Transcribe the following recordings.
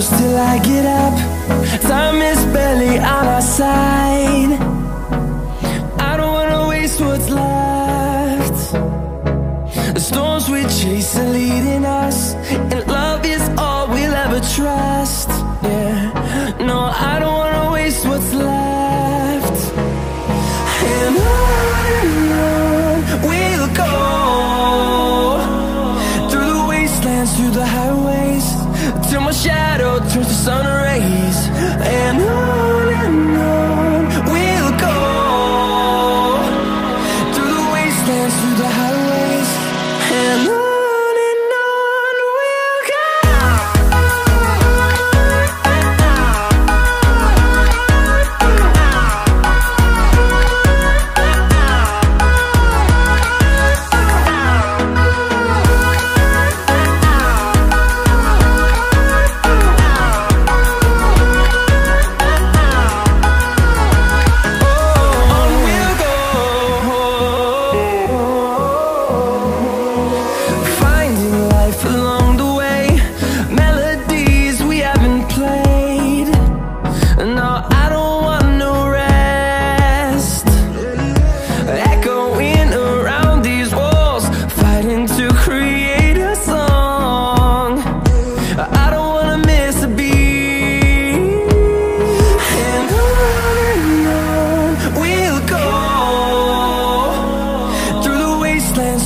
close till I get up. Time is barely on our side. I don't wanna waste what's left. The storms we chase are leading us, and love is all we'll ever trust. Yeah, no, I don't wanna waste what's left. And on we'll go, through the wastelands, through the highways, till my shadow turns to sun rays. And on we'll go, through the wastelands, through the highways, and on.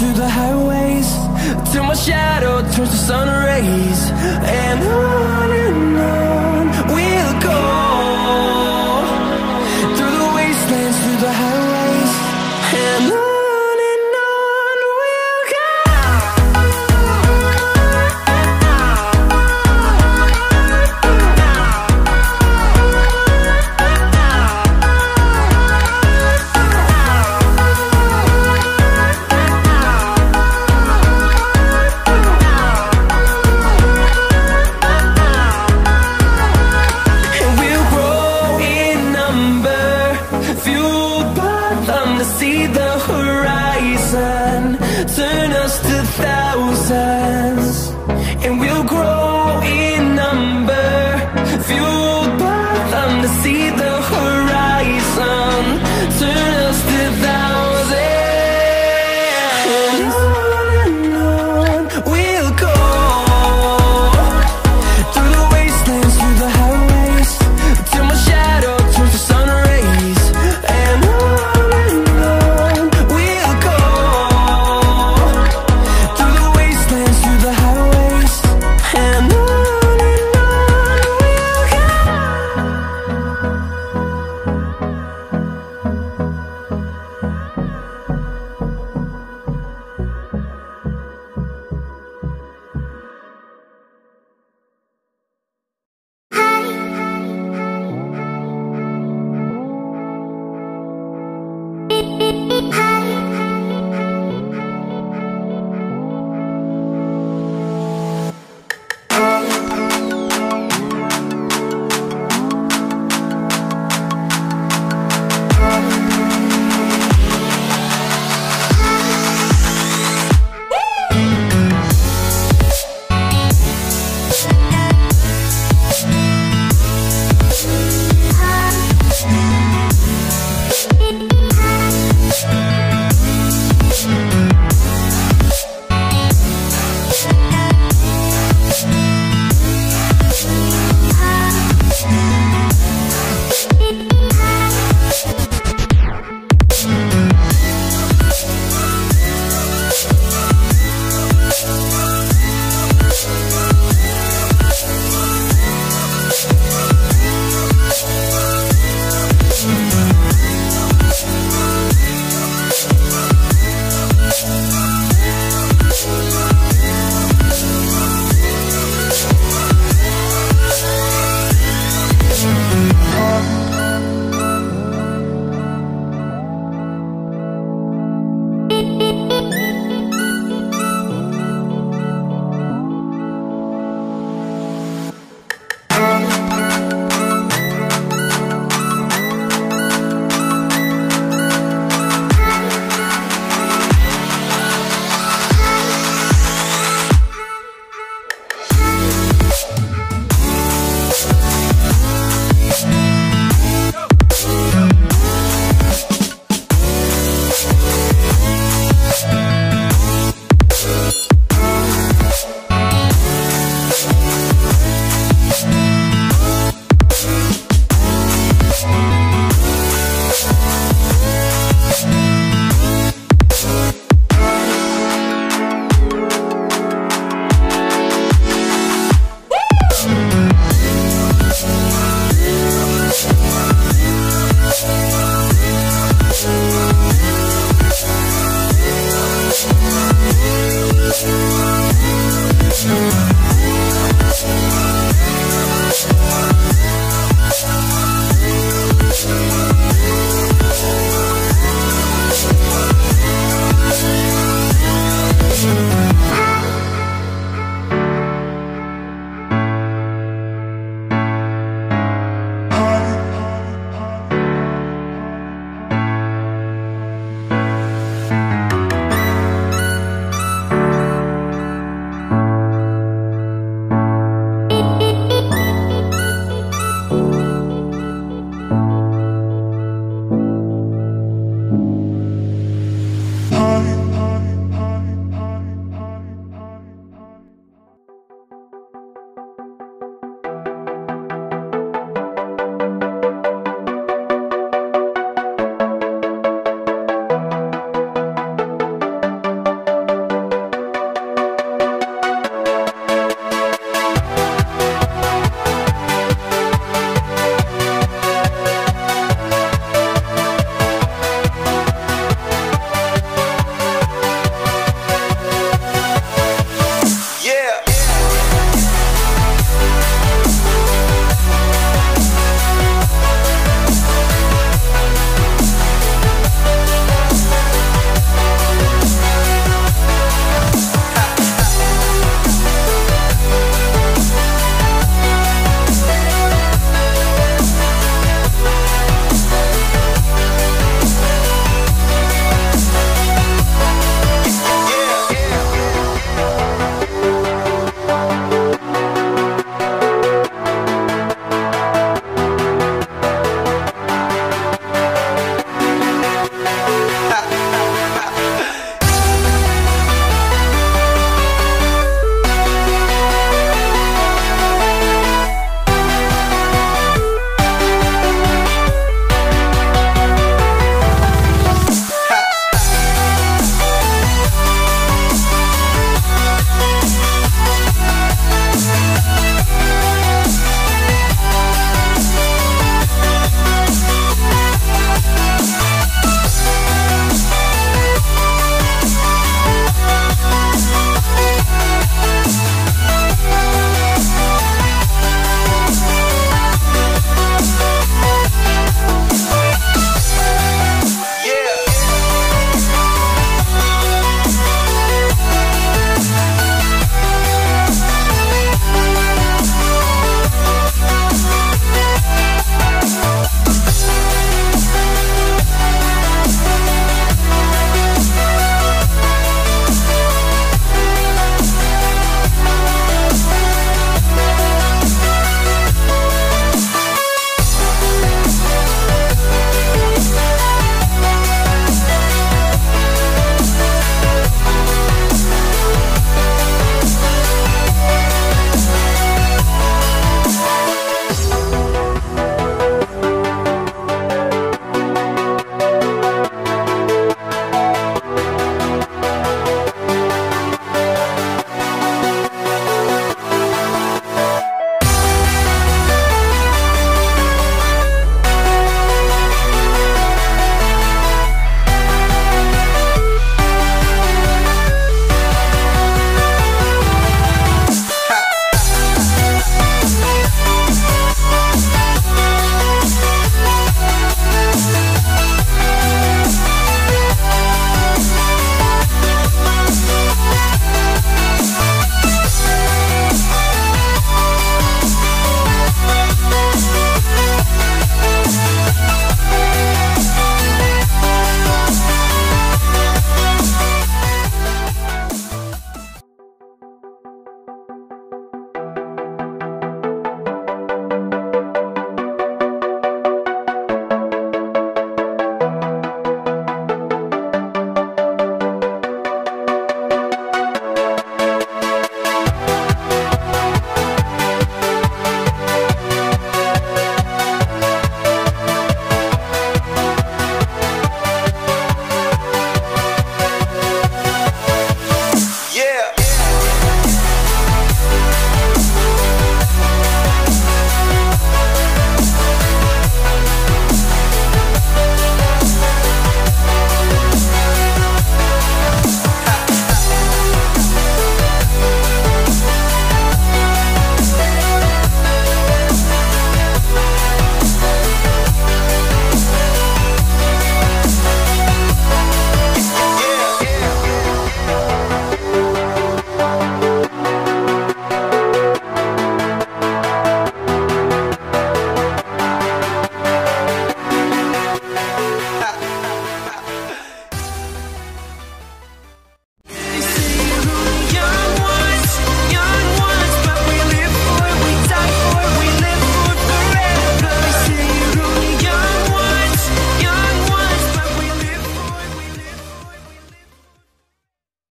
Through the highways, till my shadow turns to sun rays. And